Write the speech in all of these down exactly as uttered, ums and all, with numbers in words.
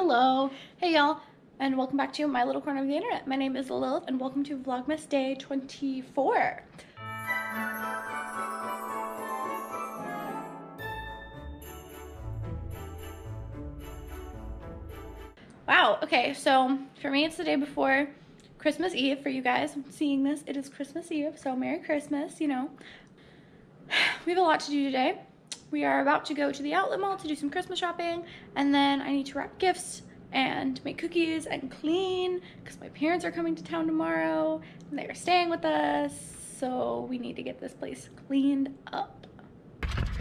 Hello. Hey y'all, and welcome back to my little corner of the internet. My name is Lilith and welcome to Vlogmas Day twenty-four. Wow, okay, so for me it's the day before Christmas Eve. For you guys seeing this, it is Christmas Eve, so Merry Christmas, you know. We have a lot to do today. We are about to go to the outlet mall to do some Christmas shopping, and then I need to wrap gifts and make cookies and clean because my parents are coming to town tomorrow and they are staying with us, so we need to get this place cleaned up.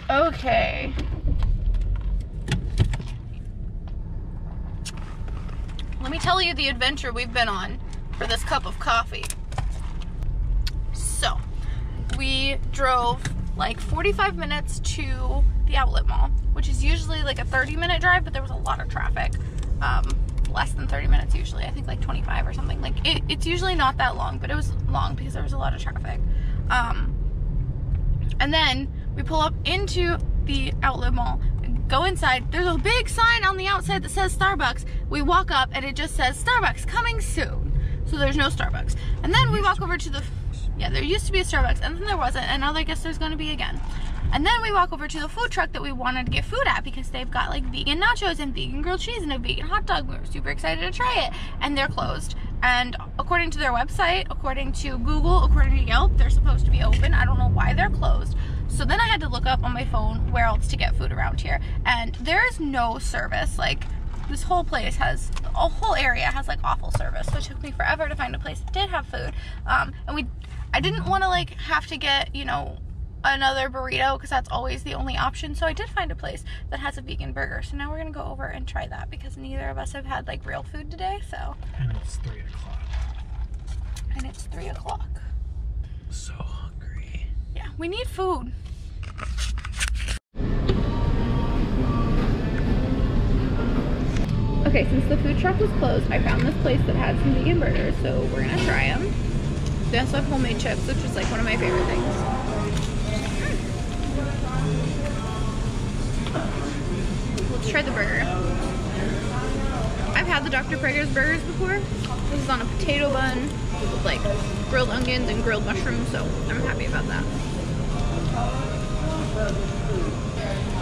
Okay. Let me tell you the adventure we've been on for this cup of coffee. So, we drove like forty-five minutes to the outlet mall, which is usually like a thirty minute drive, but there was a lot of traffic. Um, less than thirty minutes usually, I think like twenty-five or something. Like it, it's usually not that long, but it was long because there was a lot of traffic. Um, and then we pull up into the outlet mall, go inside. There's a big sign on the outside that says Starbucks. We walk up and it just says Starbucks coming soon. So there's no Starbucks. And then we walk over to the, yeah, there used to be a Starbucks and then there wasn't, and now I guess there's gonna be again. And then we walk over to the food truck that we wanted to get food at because they've got like vegan nachos and vegan grilled cheese and a vegan hot dog. We were super excited to try it, and they're closed. And according to their website, according to Google, according to Yelp, they're supposed to be open. I don't know why they're closed. So then I had to look up on my phone where else to get food around here, and there is no service. Like, this whole place has, a whole area has like awful service. So it took me forever to find a place that did have food. Um, and we, I didn't want to like have to get, you know, another burrito because that's always the only option. So I did find a place that has a vegan burger. So now we're gonna go over and try that because neither of us have had like real food today. So. And it's three o'clock. And it's three o'clock. So hungry. Yeah, we need food. Okay, since the food truck was closed, I found this place that had some vegan burgers, so we're gonna try them. They also have homemade chips, which is like one of my favorite things. Let's try the burger. I've had the Doctor Prager's burgers before. This is on a potato bun with like grilled onions and grilled mushrooms, so I'm happy about that.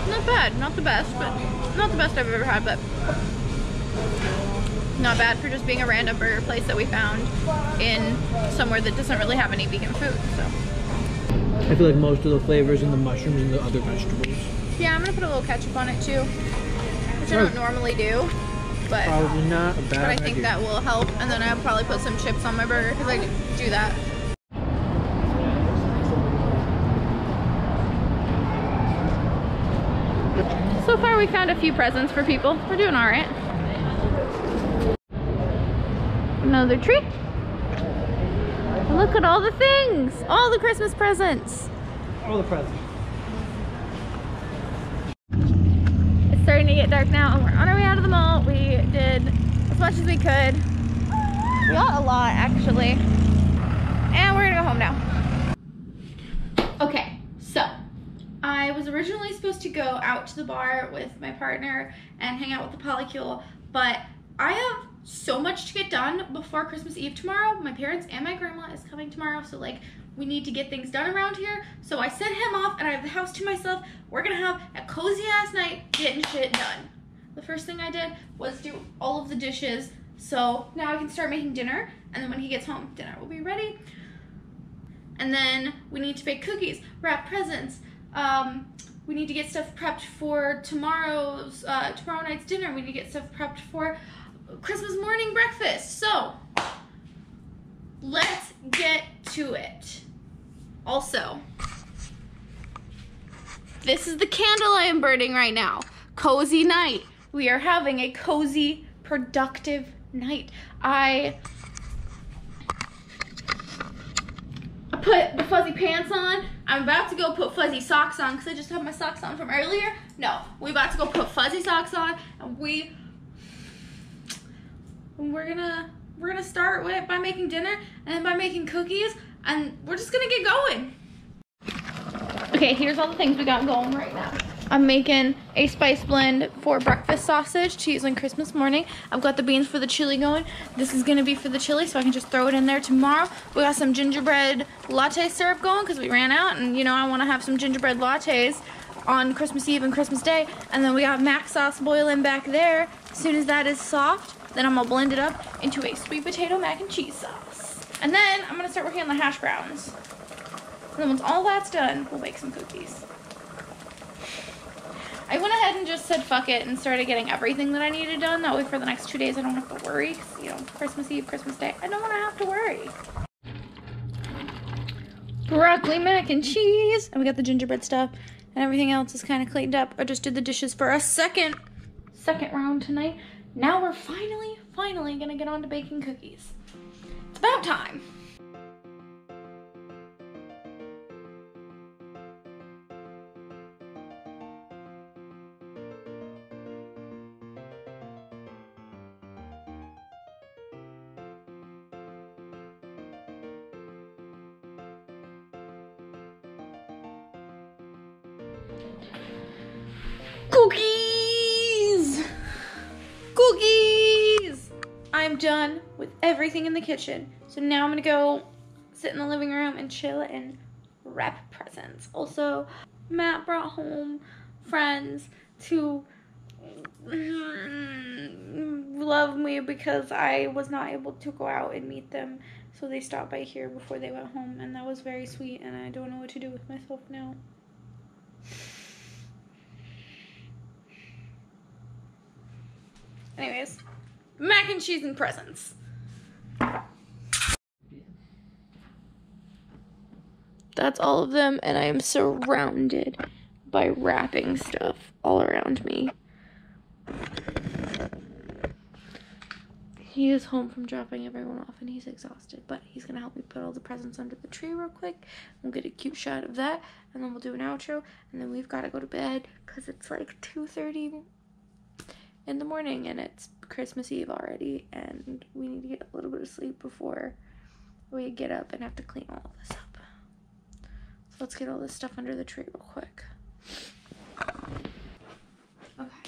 Not bad, not the best, but not the best I've ever had, but not bad for just being a random burger place that we found in somewhere that doesn't really have any vegan food, so. I feel like most of the flavors in the mushrooms and the other vegetables. Yeah, I'm gonna put a little ketchup on it too, which I don't normally do, but, probably not a bad but I think idea. That will help. And then I'll probably put some chips on my burger because I do that. So far we found a few presents for people. We're doing all right. Another tree. Look at all the things. All the Christmas presents. All the presents. It's starting to get dark now and we're on our way out of the mall. We did as much as we could. Not a lot actually. And we're gonna go home now. Okay, so I was originally supposed to go out to the bar with my partner and hang out with the Polycule, but I have so much to get done before Christmas Eve tomorrow. My parents and my grandma is coming tomorrow, so like we need to get things done around here. So I sent him off and I have the house to myself. We're gonna have a cozy ass night getting shit done. The first thing I did was do all of the dishes, so now I can start making dinner, and then when he gets home, dinner will be ready. And then we need to bake cookies, wrap presents, um, we need to get stuff prepped for tomorrow's, uh, tomorrow night's dinner. We need to get stuff prepped for Christmas morning breakfast. So let's get to it. Also, this is the candle I am burning right now. Cozy night. We are having a cozy, productive night. I put the fuzzy pants on. I'm about to go put fuzzy socks on because I just had my socks on from earlier. No, we're about to go put fuzzy socks on, and we And we're gonna we're gonna start with by making dinner and then by making cookies, and we're just gonna get going. Okay, here's all the things we got going right now. I'm making a spice blend for breakfast sausage to use on Christmas morning. I've got the beans for the chili going. This is going to be for the chili, so I can just throw it in there tomorrow. We got some gingerbread latte syrup going because we ran out, and you know, I want to have some gingerbread lattes on Christmas Eve and Christmas Day. And then we got mac sauce boiling back there. As soon as that is soft, then I'm going to blend it up into a sweet potato mac and cheese sauce. And then I'm going to start working on the hash browns. And then once all that's done, we'll bake some cookies. I went ahead and just said fuck it and started getting everything that I needed done. That way for the next two days I don't have to worry. You know, Christmas Eve, Christmas Day, I don't want to have to worry. Broccoli mac and cheese. And we got the gingerbread stuff. And everything else is kind of cleaned up. I just did the dishes for a second, second round tonight. Now we're finally, finally gonna get on to baking cookies. It's about time. Cookies! Cookies! I'm done with everything in the kitchen. So now I'm gonna go sit in the living room and chill and wrap presents. Also, Matt brought home friends to love me because I was not able to go out and meet them. So they stopped by here before they went home, and that was very sweet, and I don't know what to do with myself now. Anyways, mac and cheese and presents. That's all of them, and I am surrounded by wrapping stuff all around me. He is home from dropping everyone off, and he's exhausted, but he's gonna help me put all the presents under the tree real quick. We'll get a cute shot of that, and then we'll do an outro, and then we've gotta go to bed, because it's like two thirty. In the morning, and it's Christmas Eve already, and we need to get a little bit of sleep before we get up and have to clean all of this up. So let's get all this stuff under the tree real quick. Okay.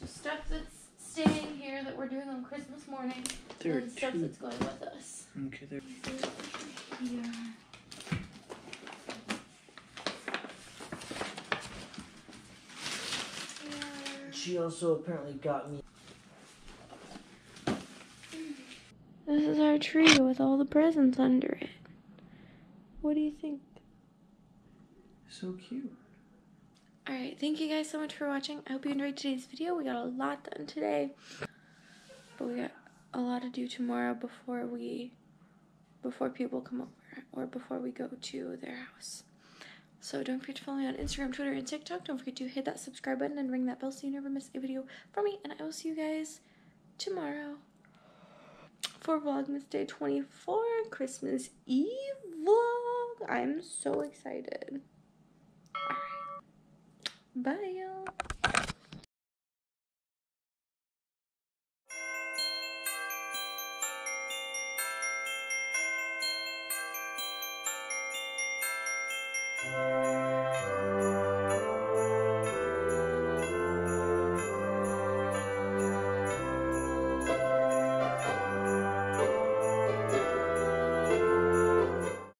So stuff that's staying here that we're doing on Christmas morning, there and stuff two. That's going with us. Okay, there. Yeah. She also apparently got me. This is our tree with all the presents under it. What do you think? So cute. Alright, thank you guys so much for watching. I hope you enjoyed today's video. We got a lot done today. But we got a lot to do tomorrow before we, before people come over or before we go to their house. So don't forget to follow me on Instagram, Twitter, and TikTok. Don't forget to hit that subscribe button and ring that bell so you never miss a video from me. And I will see you guys tomorrow for Vlogmas Day twenty-four, Christmas Eve vlog. I'm so excited. All right. Bye, y'all. Thank you.